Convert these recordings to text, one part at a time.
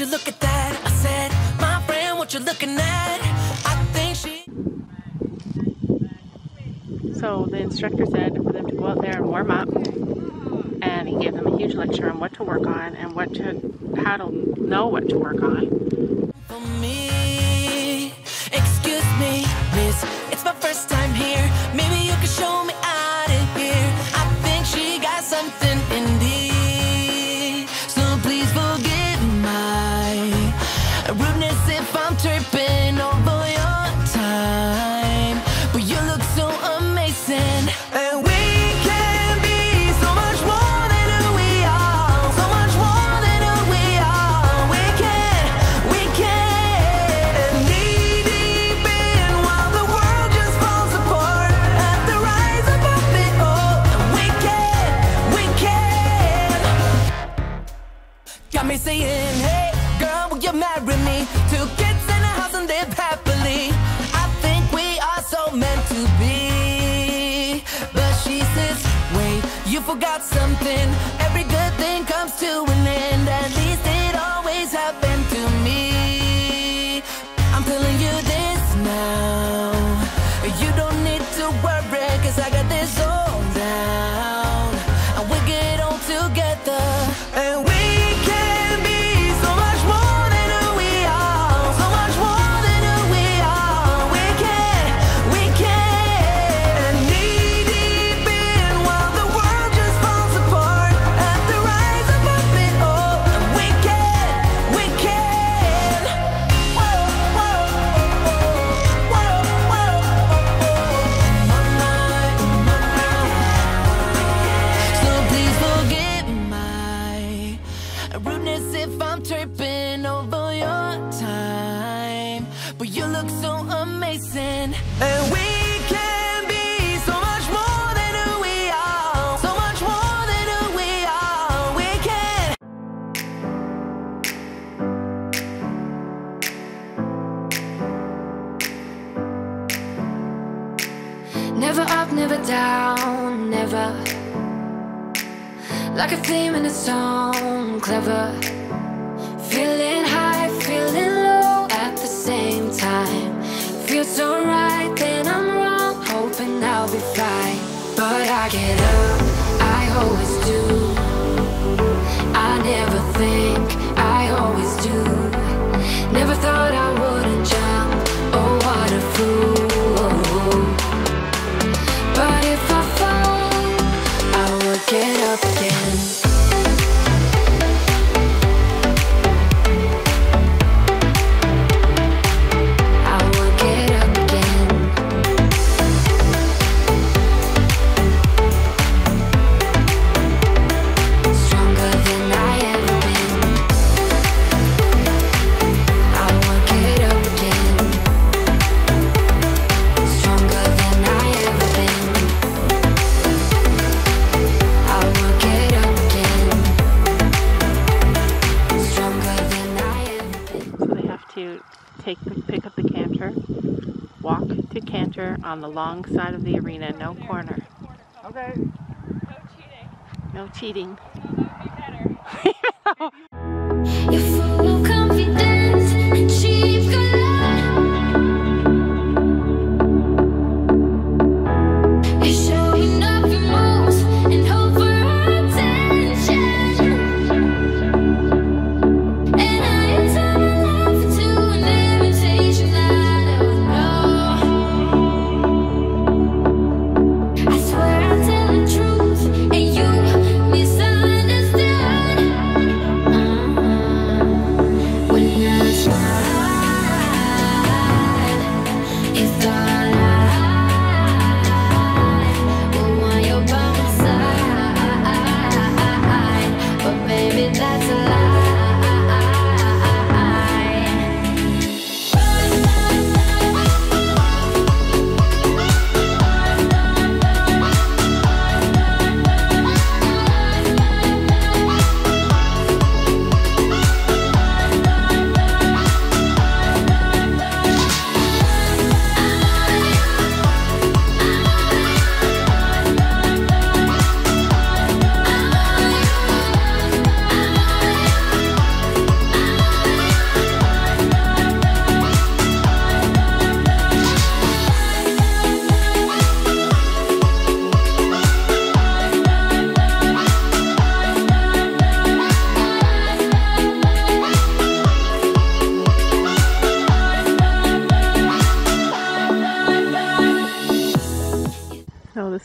you look at that? I said, my friend, what you looking at? I think she... So the instructor said for them to go out there and warm up, and he gave them a huge lecture on what to work on and what to, how to know what to work on. For me, excuse me, miss, it's my first time here. Maybe you can show me out of here. I think she got something in me, so please forget my rudeness if I'm tripping over your time. But you look so amazing. And we can be so much more than who we are. So much more than who we are. We can knee deep in while the world just falls apart. At the rise above it all. We can. Got me saying, hey girl, will you marry me? 2 kids in a house and live happily. I think we are so meant to be. You forgot something. Every good thing comes to an end. At least it always happened to me. I'm telling you this now. You don't need to worry, 'cause I got this all down. And we'll get on together. And we rudeness if I'm tripping over your time, but you look so amazing. And we can be so much more than who we are. So much more than who we are. We can. Never up, never down, never. Like a theme in a song, clever. Feeling high, feeling low at the same time. Feels so right, then I'm wrong, hoping I'll be fine. But I get up, I always do. I never think, I always do. Never thought I wouldn't jump, oh what a fool. But if I fall, I will get up again. Pick up the canter, walk to canter on the long side of the arena, no corner. Okay. No cheating. No cheating. No, that'd be better.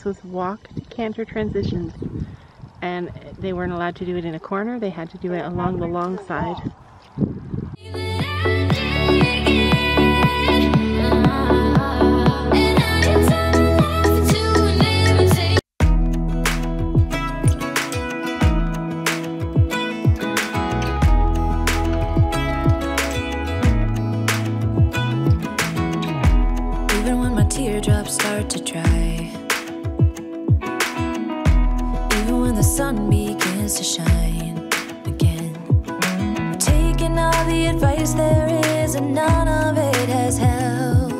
was walk to canter transitions, and they weren't allowed to do it in a corner. They had to do it along the long side. Teardrops start to dry, even when the sun begins to shine again. I've taken all the advice there is, and none of it has helped.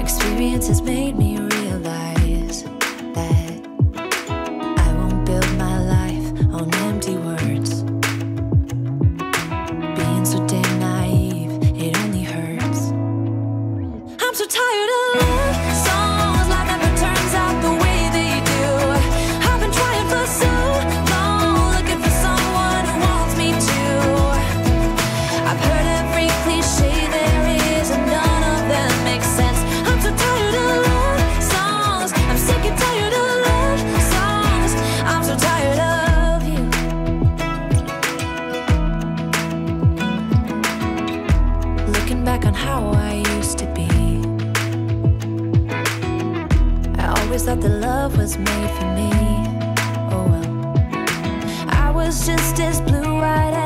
Experience has made me realize that I won't build my life on empty words. Being so damn naive, it only hurts. I'm so tired of that the love was made for me. Oh well, I was just as blue-eyed